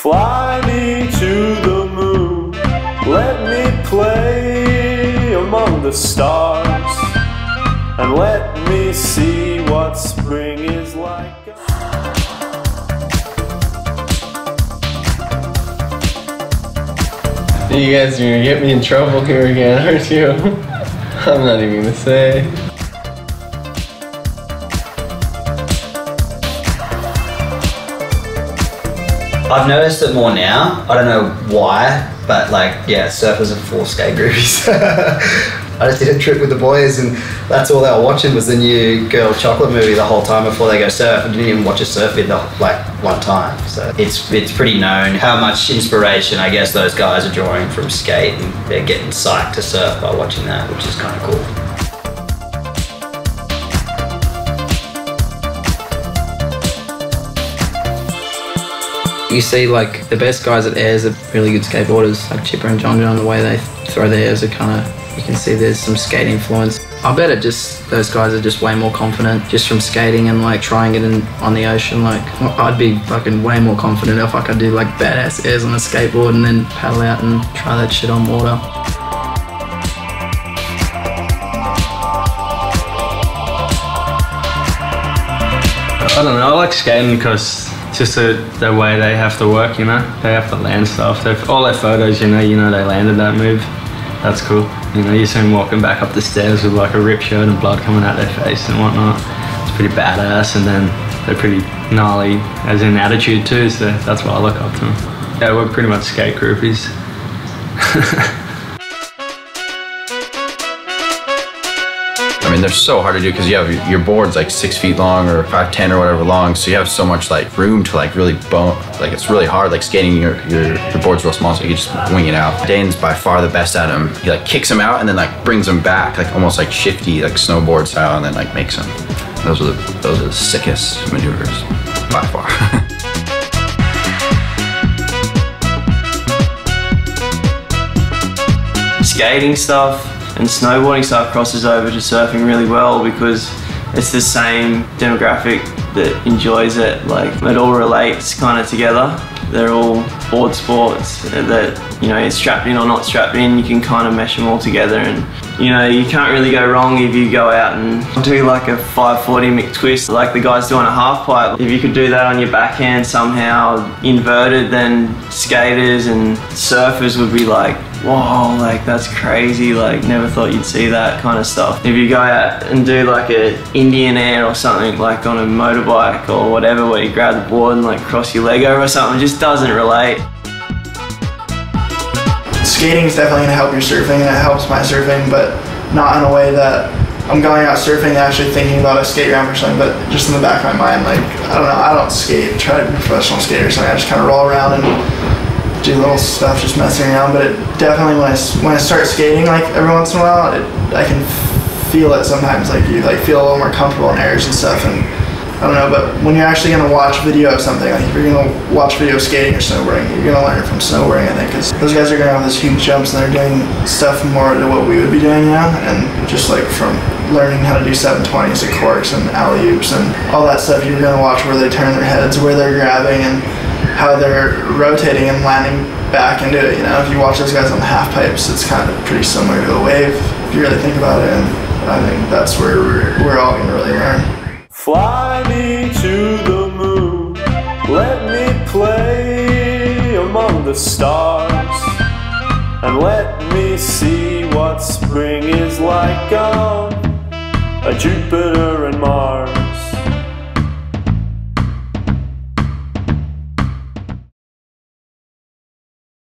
Fly me to the moon, let me play among the stars, and let me see what spring is like. You guys are gonna get me in trouble here again, aren't you? I'm not even gonna say. I've noticed it more now. I don't know why, but like, yeah, surfers are full of skate groovies. I just did a trip with the boys, and that's all they were watching was the new Girl Chocolate movie the whole time before they go surf. I didn't even watch a surf video like one time. So it's pretty known how much inspiration I guess those guys are drawing from skate, and they're getting psyched to surf by watching that, which is kind of cool. You see, like, the best guys at airs are really good skateboarders, like Chipper and John John. The way they throw their airs are kind of, you can see there's some skate influence. I bet it just, those guys are just way more confident just from skating and, like, trying it in, on the ocean. Like, I'd be fucking way more confident if I could do, like, badass airs on a skateboard and then paddle out and try that shit on water. I don't know, I like skating because it's just the way they have to work, you know? They have to land stuff. All their photos, you know they landed that move. That's cool. You know, you see them walking back up the stairs with like a ripped shirt and blood coming out their face and whatnot. It's pretty badass, and then they're pretty gnarly as in attitude too, so that's why I look up to them. Yeah, we're pretty much skate groupies. I mean, they're so hard to do because you have your board's like 6 feet long or 5'10" or whatever long, so you have so much like room to like really bone. Like it's really hard. Like skating, your board's real small, so you can just wing it out. Dane's by far the best at him. He like kicks him out and then like brings him back, like almost like shifty, like snowboard style, and then like makes him. Those are the sickest maneuvers by far. Skating stuff and snowboarding stuff crosses over to surfing really well because it's the same demographic that enjoys it. Like, it all relates kind of together. They're all board sports that, you know, it's strapped in or not strapped in, you can kind of mesh them all together, and, you know, you can't really go wrong if you go out and do like a 540 McTwist like the guys do on a half pipe. If you could do that on your backhand somehow inverted, then skaters and surfers would be like, whoa, like that's crazy, like never thought you'd see that kind of stuff. If you go out and do like a Indian air or something like on a motorbike or whatever, where you grab the board and like cross your leg over or something, it just doesn't relate. Skating is definitely going to help your surfing, and it helps my surfing, but not in a way that I'm going out surfing and actually thinking about a skate ramp or something, but just in the back of my mind, like, I don't know, I don't skate, try to be a professional skater or something, I just kind of roll around and do little stuff, just messing around, but it definitely, when I start skating, like, every once in a while, I can feel it sometimes, like, you, like, feel a little more comfortable in airs and stuff, and I don't know, but when you're actually going to watch video of something, like if you're going to watch video of skating or snowboarding, you're going to learn from snowboarding, I think, because those guys are going to have those huge jumps and they're doing stuff more than what we would be doing now, and just like from learning how to do 720s and corks and alley-oops and all that stuff, you're going to watch where they turn their heads, where they're grabbing, and how they're rotating and landing back into it, you know? If you watch those guys on the half pipes, it's kind of pretty similar to a wave, if you really think about it, and I think that's where we're all going to really learn. Fly me to the moon, let me play among the stars, and let me see what spring is like on Jupiter and Mars.